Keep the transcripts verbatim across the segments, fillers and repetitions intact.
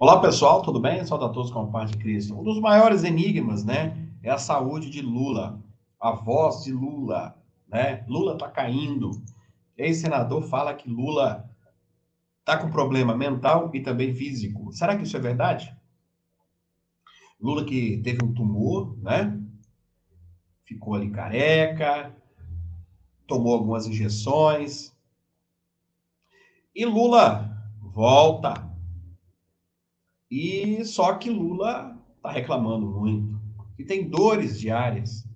Olá pessoal, tudo bem? Saúde a todos com a paz de Cristo. Um dos maiores enigmas, né, é a saúde de Lula, a voz de Lula, né? Lula tá caindo. Ex-senador fala que Lula tá com problema mental e também físico. Será que isso é verdade? Lula que teve um tumor, né? Ficou ali careca, tomou algumas injeções. E Lula volta. E só que Lula está reclamando muito, que tem dores diárias,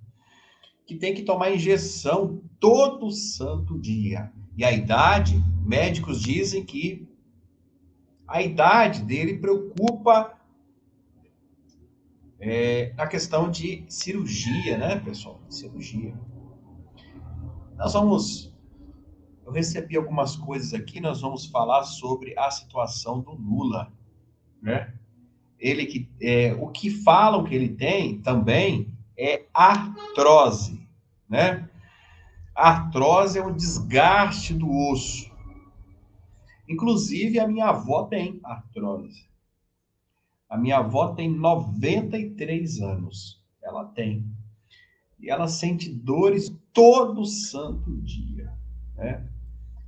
que tem que tomar injeção todo santo dia. E a idade, médicos dizem que a idade dele preocupa é, a questão de cirurgia, né, pessoal? Cirurgia. Nós vamos... Eu recebi algumas coisas aqui, nós vamos falar sobre a situação do Lula. Né? Ele que, é, o que falam que ele tem também é artrose, né? Artrose é um desgaste do osso. Inclusive, a minha avó tem artrose. A minha avó tem noventa e três anos. Ela tem. E ela sente dores todo santo dia, né?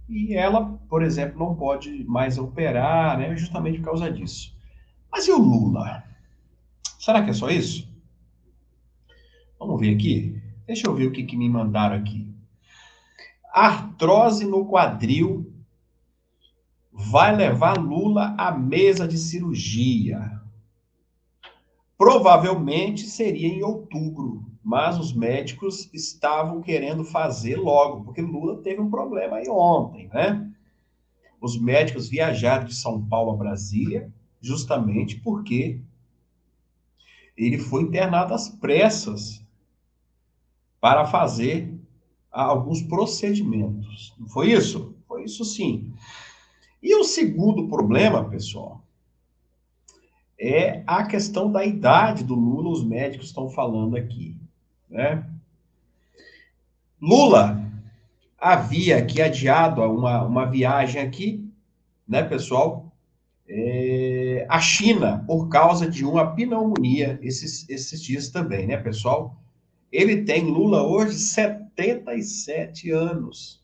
E ela, por exemplo, não pode mais operar, né? Justamente por causa disso. Mas e o Lula? Será que é só isso? Vamos ver aqui. Deixa eu ver o que, que me mandaram aqui. Artrose no quadril vai levar Lula à mesa de cirurgia. Provavelmente seria em outubro, mas os médicos estavam querendo fazer logo, porque Lula teve um problema aí ontem, né? Os médicos viajaram de São Paulo a Brasília, justamente porque ele foi internado às pressas para fazer alguns procedimentos. Não foi isso? Foi isso sim. E o segundo problema, pessoal, é a questão da idade do Lula, os médicos estão falando aqui, né? Lula havia aqui adiado uma, uma viagem aqui, né, pessoal? É, a China, por causa de uma pneumonia, esses, esses dias também, né, pessoal? Ele tem, Lula, hoje, setenta e sete anos.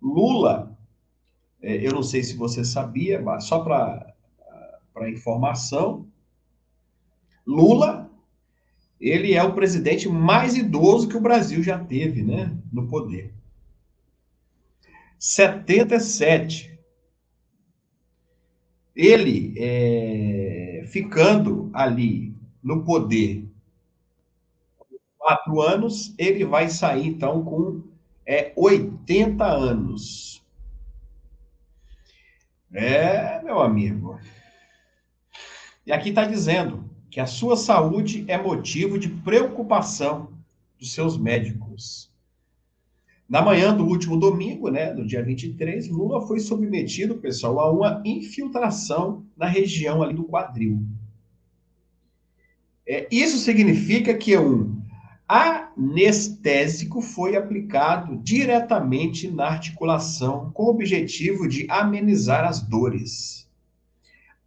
Lula, é, eu não sei se você sabia, mas só para informação, Lula, ele é o presidente mais idoso que o Brasil já teve, né, no poder. setenta e sete. Ele, é, ficando ali no poder quatro anos, ele vai sair, então, com é, oitenta anos. É, meu amigo. E aqui está dizendo que a sua saúde é motivo de preocupação dos seus médicos. Na manhã do último domingo, né, no dia vinte e três, Lula foi submetido, pessoal, a uma infiltração na região ali do quadril. É, isso significa que um anestésico foi aplicado diretamente na articulação com o objetivo de amenizar as dores.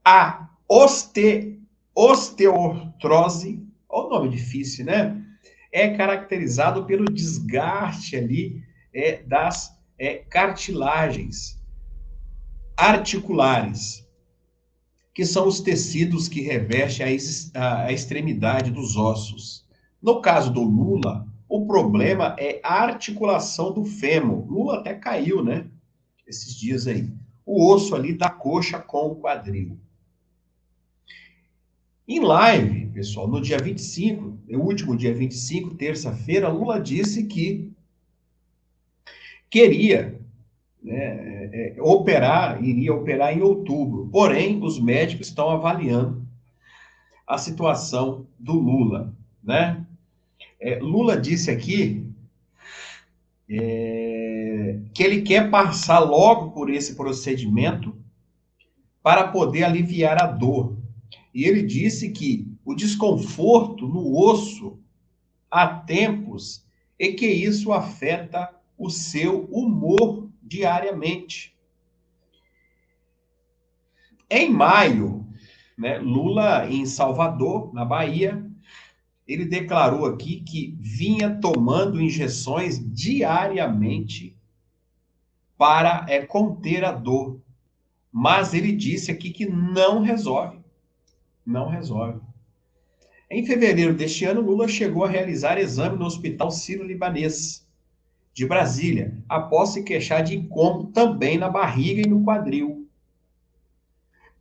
A oste, osteoartrose, olha o nome difícil, né? É caracterizado pelo desgaste ali É, das é, cartilagens articulares, que são os tecidos que revestem a, a, a extremidade dos ossos. No caso do Lula, o problema é a articulação do fêmur. Lula até caiu, né? Esses dias aí. O osso ali da coxa com o quadril. Em live, pessoal, no dia vinte e cinco, o último dia vinte e cinco, terça-feira, Lula disse que queria, né, operar, iria operar em outubro. Porém, os médicos estão avaliando a situação do Lula, né? É, Lula disse aqui é, que ele quer passar logo por esse procedimento para poder aliviar a dor. E ele disse que o desconforto no osso há tempos e que isso afeta o seu humor diariamente. Em maio, né? Lula, em Salvador, na Bahia, ele declarou aqui que vinha tomando injeções diariamente para é, conter a dor. Mas ele disse aqui que não resolve. Não resolve. Em fevereiro deste ano, Lula chegou a realizar exame no Hospital Sírio-Libanês de Brasília, após se queixar de incômodo também na barriga e no quadril,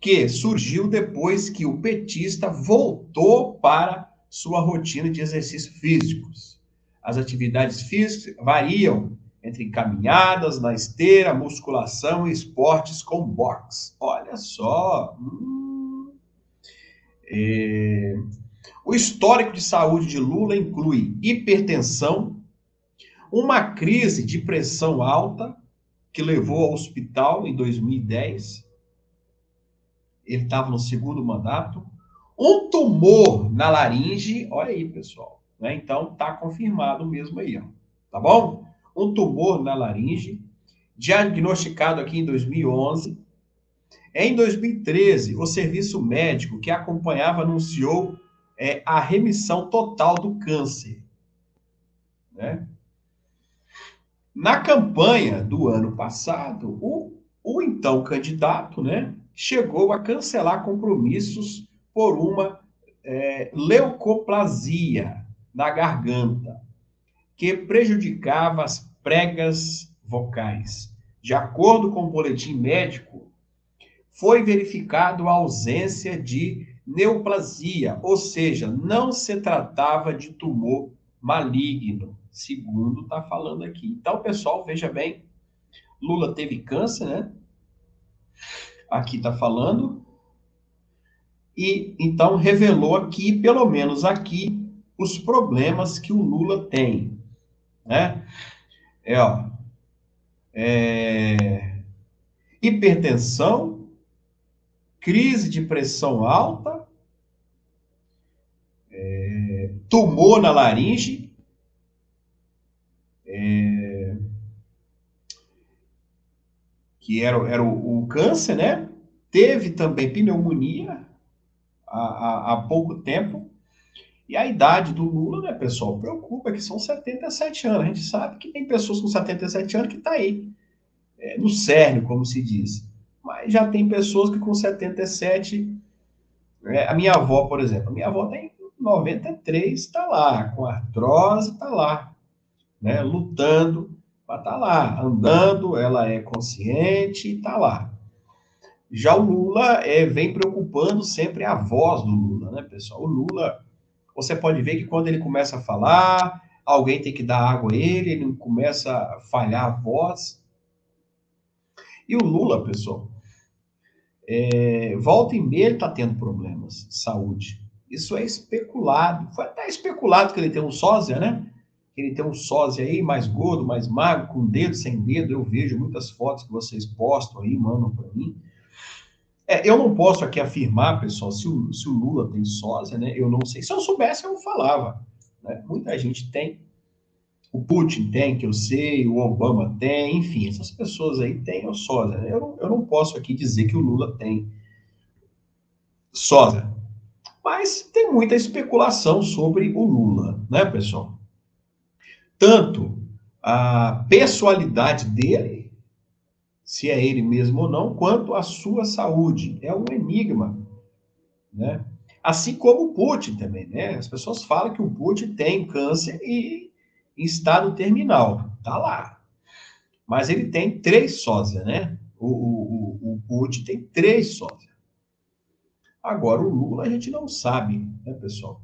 que surgiu depois que o petista voltou para sua rotina de exercícios físicos. As atividades físicas variam entre caminhadas, na esteira, musculação e esportes com boxe. Olha só! Hum. É... O histórico de saúde de Lula inclui hipertensão, uma crise de pressão alta, que levou ao hospital em dois mil e dez. Ele estava no segundo mandato. Um tumor na laringe, olha aí, pessoal. Né? Então, tá confirmado mesmo aí, ó. Tá bom? Um tumor na laringe, diagnosticado aqui em dois mil e onze. Em dois mil e treze, o serviço médico que acompanhava anunciou é, a remissão total do câncer. Né? Na campanha do ano passado, o, o então candidato, né, chegou a cancelar compromissos por uma é, leucoplasia na garganta, que prejudicava as pregas vocais. De acordo com o boletim médico, foi verificado a ausência de neoplasia, ou seja, não se tratava de tumor maligno, segundo está falando aqui. Então, pessoal, veja bem, Lula teve câncer, né? Aqui está falando. E, então, revelou aqui, pelo menos aqui, os problemas que o Lula tem. Né? É, ó, é, hipertensão, crise de pressão alta, é, tumor na laringe, é, que era, era o, o câncer, né? Teve também pneumonia há, há, há pouco tempo. E a idade do Lula, né, pessoal, preocupa, que são setenta e sete anos. A gente sabe que tem pessoas com setenta e sete anos que tá aí, é, no cerne, como se diz. Mas já tem pessoas que com setenta e sete... É, a minha avó, por exemplo, a minha avó tem noventa e três, tá lá, com artrose, tá lá, né, lutando, mas tá lá, andando, ela é consciente, tá lá. Já o Lula é, vem preocupando sempre a voz do Lula, né, pessoal? O Lula... Você pode ver que quando ele começa a falar, alguém tem que dar água a ele, ele começa a falhar a voz. E o Lula, pessoal, é, volta e meia ele está tendo problemas de saúde. Isso é especulado. Foi até especulado que ele tem um sósia, né? Que ele tem um sósia aí, mais gordo, mais magro, com dedo, sem dedo. Eu vejo muitas fotos que vocês postam aí, mandam para mim. É, eu não posso aqui afirmar, pessoal, se o, se o Lula tem sósia, né? Eu não sei. Se eu soubesse, eu falava. Né? Muita gente tem. O Putin tem, que eu sei. O Obama tem. Enfim, essas pessoas aí têm o sósia. Né? Eu, eu não posso aqui dizer que o Lula tem sósia. Mas tem muita especulação sobre o Lula, né, pessoal? Tanto a pessoalidade dele, se é ele mesmo ou não, quanto à sua saúde. É um enigma, né? Assim como o Putin também, né? As pessoas falam que o Putin tem câncer e em estado terminal. Tá lá. Mas ele tem três sósias, né? O, o, o, o Putin tem três sósias. Agora, o Lula a gente não sabe, né, pessoal?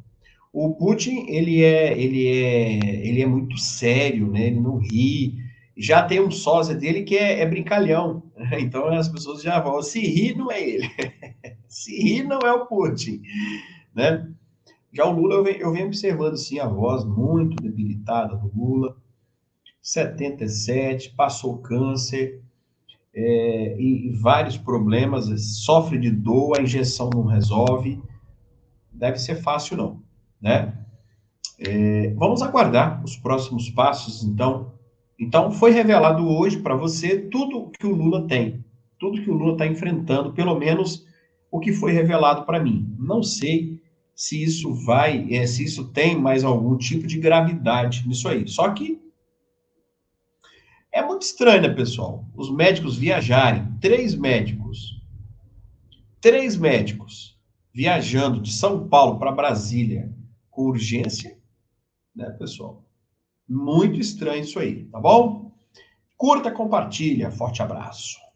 O Putin, ele é, ele é, ele é muito sério, né? Ele não ri. Já tem um sósia dele que é, é brincalhão. Então, as pessoas já vão. Se rir, não é ele. Se rir, não é o Putin. Né? Já o Lula, eu venho, eu venho observando, sim, a voz muito debilitada do Lula. setenta e sete, passou câncer. É, e, e vários problemas. Sofre de dor, a injeção não resolve. Deve ser fácil, não. Né? É, vamos aguardar os próximos passos, então. Então, foi revelado hoje para você tudo que o Lula tem, tudo que o Lula está enfrentando, pelo menos o que foi revelado para mim. Não sei se isso vai, se isso tem mais algum tipo de gravidade nisso aí. Só que é muito estranho, né, pessoal? Os médicos viajarem, três médicos, três médicos viajando de São Paulo para Brasília com urgência, né, pessoal? Muito estranho isso aí, tá bom? Curta, compartilha. Forte abraço.